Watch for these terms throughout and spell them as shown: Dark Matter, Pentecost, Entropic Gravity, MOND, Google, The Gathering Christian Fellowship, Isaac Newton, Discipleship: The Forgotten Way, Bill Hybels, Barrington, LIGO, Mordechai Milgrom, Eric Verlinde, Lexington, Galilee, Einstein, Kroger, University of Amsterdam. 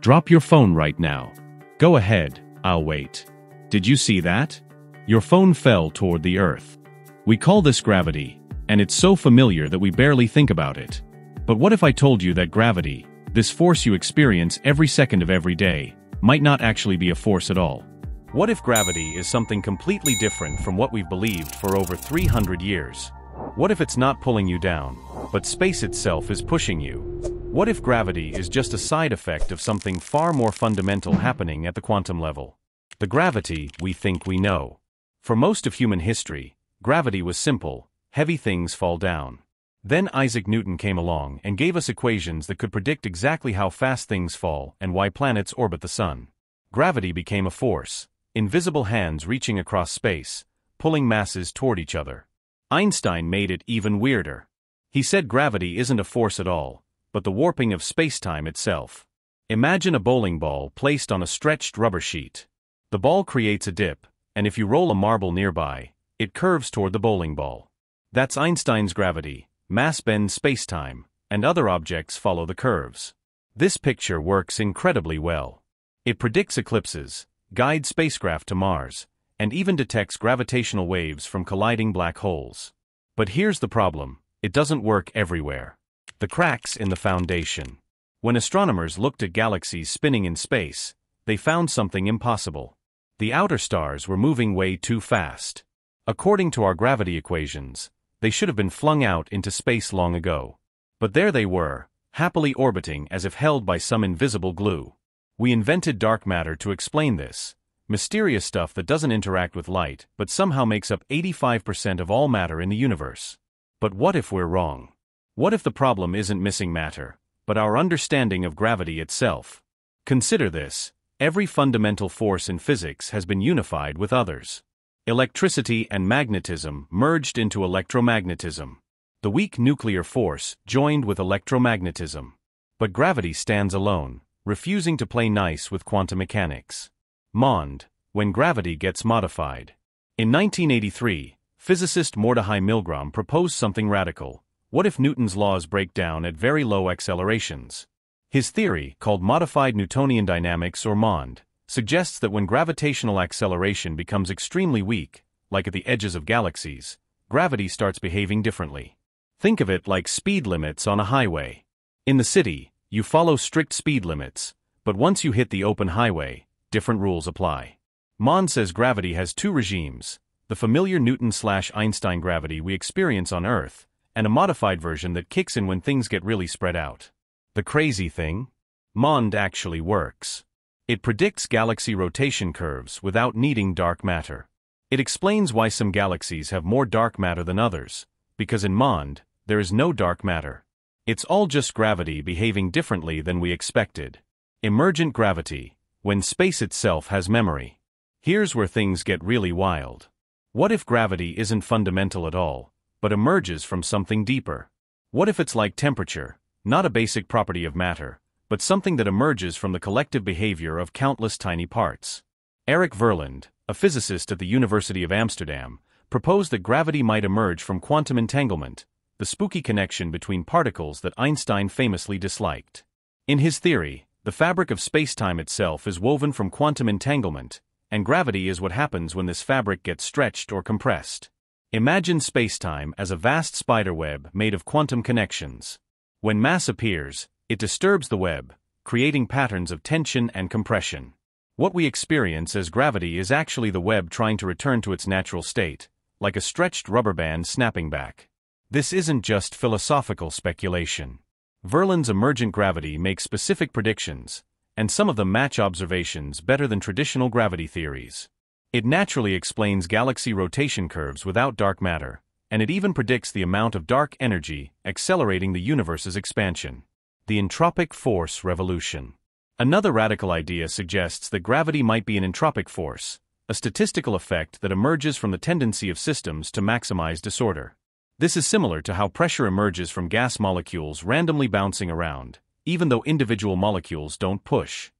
Drop your phone right now. Go ahead, I'll wait. Did you see that? Your phone fell toward the earth. We call this gravity, and it's so familiar that we barely think about it. But what if I told you that gravity, this force you experience every second of every day, might not actually be a force at all? What if gravity is something completely different from what we've believed for over 300 years? What if it's not pulling you down, but space itself is pushing you? What if gravity is just a side effect of something far more fundamental happening at the quantum level? The gravity we think we know. For most of human history, gravity was simple: heavy things fall down. Then Isaac Newton came along and gave us equations that could predict exactly how fast things fall and why planets orbit the sun. Gravity became a force, invisible hands reaching across space, pulling masses toward each other. Einstein made it even weirder. He said gravity isn't a force at all, but the warping of space-time itself. Imagine a bowling ball placed on a stretched rubber sheet. The ball creates a dip, and if you roll a marble nearby, it curves toward the bowling ball. That's Einstein's gravity. Mass bends spacetime, and other objects follow the curves. This picture works incredibly well. It predicts eclipses, guides spacecraft to Mars, and even detects gravitational waves from colliding black holes. But here's the problem: it doesn't work everywhere. The cracks in the foundation. When astronomers looked at galaxies spinning in space, they found something impossible. The outer stars were moving way too fast. According to our gravity equations, they should have been flung out into space long ago. But there they were, happily orbiting as if held by some invisible glue. We invented dark matter to explain this, mysterious stuff that doesn't interact with light but somehow makes up 85% of all matter in the universe. But what if we're wrong? What if the problem isn't missing matter, but our understanding of gravity itself? Consider this: every fundamental force in physics has been unified with others. Electricity and magnetism merged into electromagnetism. The weak nuclear force joined with electromagnetism. But gravity stands alone, refusing to play nice with quantum mechanics. MOND, when gravity gets modified. In 1983, physicist Mordechai Milgrom proposed something radical: what if Newton's laws break down at very low accelerations? His theory, called modified Newtonian dynamics or MOND, suggests that when gravitational acceleration becomes extremely weak, like at the edges of galaxies, gravity starts behaving differently. Think of it like speed limits on a highway. In the city, you follow strict speed limits, but once you hit the open highway, different rules apply. MOND says gravity has two regimes: the familiar Newton/Einstein gravity we experience on Earth, and a modified version that kicks in when things get really spread out. The crazy thing? MOND actually works. It predicts galaxy rotation curves without needing dark matter. It explains why some galaxies have more dark matter than others, because in MOND, there is no dark matter. It's all just gravity behaving differently than we expected. Emergent gravity, when space itself has memory. Here's where things get really wild. What if gravity isn't fundamental at all, but emerges from something deeper? What if it's like temperature, not a basic property of matter, but something that emerges from the collective behavior of countless tiny parts? Eric Verlinde, a physicist at the University of Amsterdam, proposed that gravity might emerge from quantum entanglement, the spooky connection between particles that Einstein famously disliked. In his theory, the fabric of spacetime itself is woven from quantum entanglement, and gravity is what happens when this fabric gets stretched or compressed. Imagine spacetime as a vast spiderweb made of quantum connections. When mass appears, it disturbs the web, creating patterns of tension and compression. What we experience as gravity is actually the web trying to return to its natural state, like a stretched rubber band snapping back. This isn't just philosophical speculation. Verlinde's emergent gravity makes specific predictions, and some of them match observations better than traditional gravity theories. It naturally explains galaxy rotation curves without dark matter, and it even predicts the amount of dark energy accelerating the universe's expansion. The entropic force revolution. Another radical idea suggests that gravity might be an entropic force, a statistical effect that emerges from the tendency of systems to maximize disorder. This is similar to how pressure emerges from gas molecules randomly bouncing around, even though individual molecules don't push.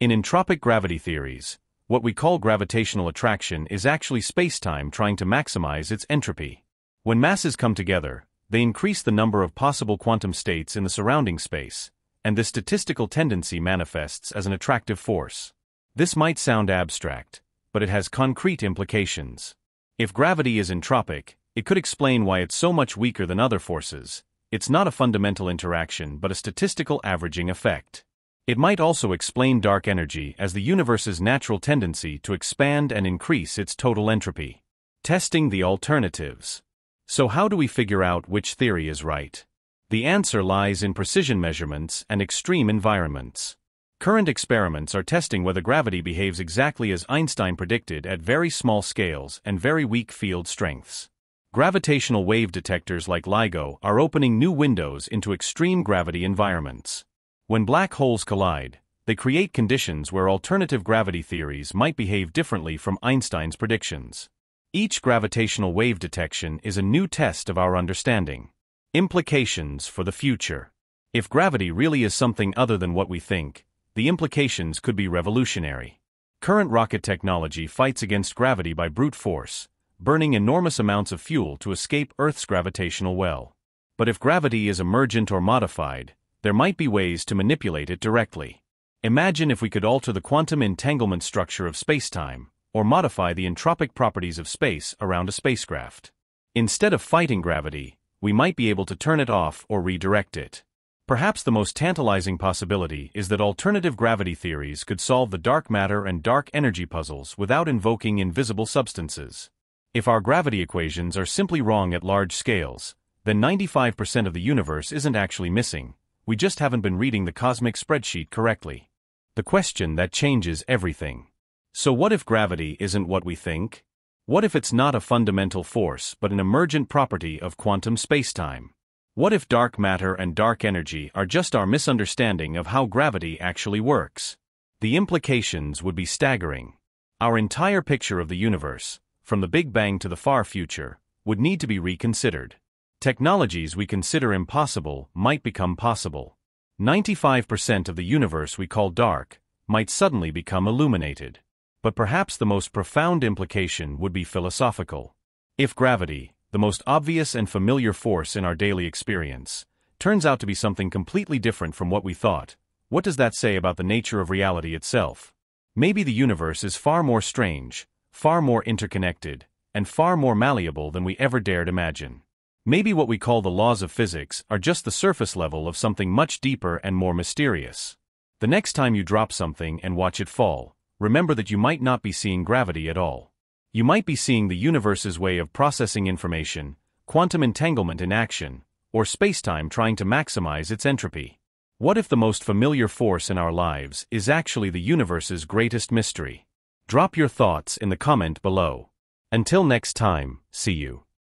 In entropic gravity theories, what we call gravitational attraction is actually spacetime trying to maximize its entropy. When masses come together, they increase the number of possible quantum states in the surrounding space, and this statistical tendency manifests as an attractive force. This might sound abstract, but it has concrete implications. If gravity is entropic, it could explain why it's so much weaker than other forces. It's not a fundamental interaction but a statistical averaging effect. It might also explain dark energy as the universe's natural tendency to expand and increase its total entropy. Testing the alternatives. So how do we figure out which theory is right? The answer lies in precision measurements and extreme environments. Current experiments are testing whether gravity behaves exactly as Einstein predicted at very small scales and very weak field strengths. Gravitational wave detectors like LIGO are opening new windows into extreme gravity environments. When black holes collide, they create conditions where alternative gravity theories might behave differently from Einstein's predictions. Each gravitational wave detection is a new test of our understanding. Implications for the future. If gravity really is something other than what we think, the implications could be revolutionary. Current rocket technology fights against gravity by brute force, burning enormous amounts of fuel to escape Earth's gravitational well. But if gravity is emergent or modified, there might be ways to manipulate it directly. Imagine if we could alter the quantum entanglement structure of spacetime, or modify the entropic properties of space around a spacecraft. Instead of fighting gravity, we might be able to turn it off or redirect it. Perhaps the most tantalizing possibility is that alternative gravity theories could solve the dark matter and dark energy puzzles without invoking invisible substances. If our gravity equations are simply wrong at large scales, then 95% of the universe isn't actually missing, we just haven't been reading the cosmic spreadsheet correctly. The question that changes everything. So what if gravity isn't what we think? What if it's not a fundamental force but an emergent property of quantum spacetime? What if dark matter and dark energy are just our misunderstanding of how gravity actually works? The implications would be staggering. Our entire picture of the universe, from the Big Bang to the far future, would need to be reconsidered. Technologies we consider impossible might become possible. 95% of the universe we call dark might suddenly become illuminated. But perhaps the most profound implication would be philosophical. If gravity, the most obvious and familiar force in our daily experience, turns out to be something completely different from what we thought, what does that say about the nature of reality itself? Maybe the universe is far more strange, far more interconnected, and far more malleable than we ever dared imagine. Maybe what we call the laws of physics are just the surface level of something much deeper and more mysterious. The next time you drop something and watch it fall, remember that you might not be seeing gravity at all. You might be seeing the universe's way of processing information, quantum entanglement in action, or spacetime trying to maximize its entropy. What if the most familiar force in our lives is actually the universe's greatest mystery? Drop your thoughts in the comment below. Until next time, see you.